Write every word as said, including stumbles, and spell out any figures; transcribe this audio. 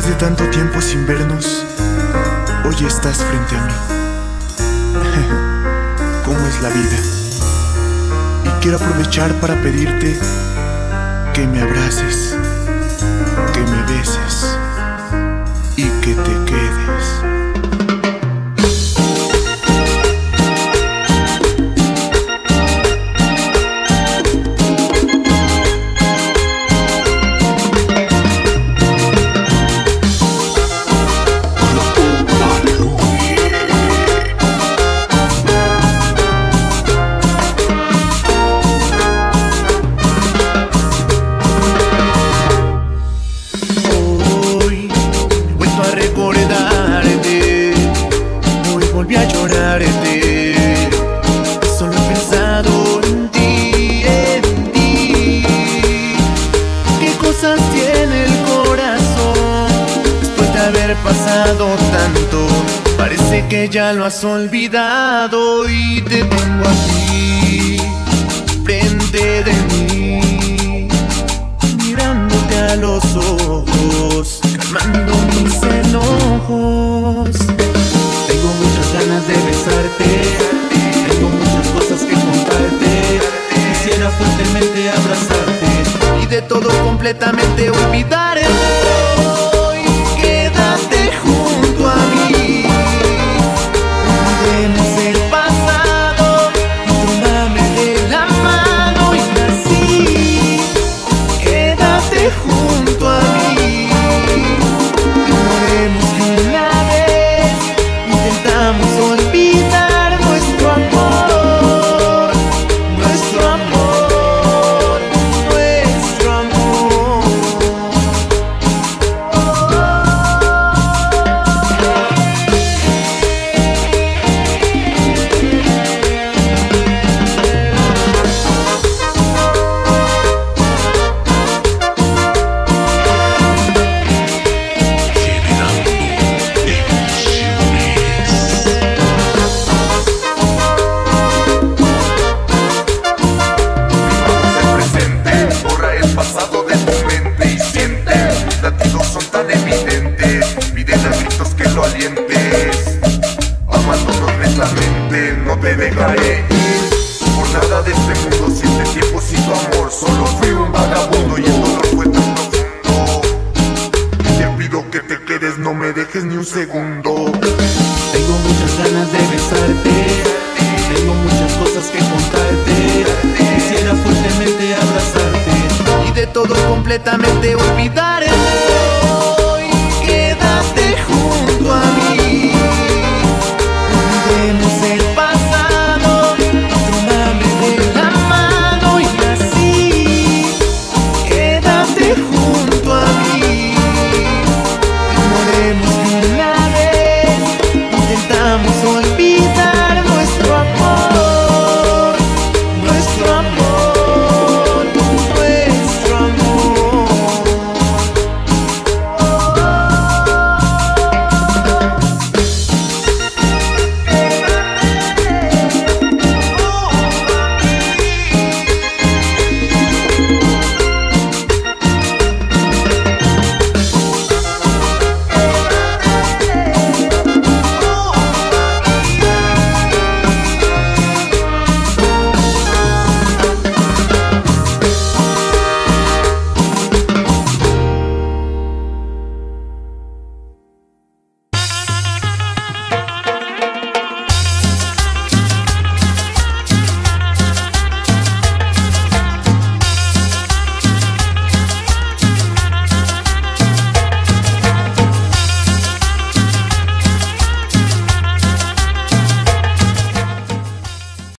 Después de tanto tiempo sin vernos, hoy estás frente a mí. ¿Cómo es la vida? Y quiero aprovechar para pedirte que me abraces, que me beses y que te quedes. Tanto, parece que ya lo has olvidado y te tengo aquí, frente de mí, mirándote a los ojos, calmando mis enojos. Tengo muchas ganas de besarte, tengo muchas cosas que contarte, quisiera fuertemente abrazarte y de todo completamente olvidar el... completamente olvidar.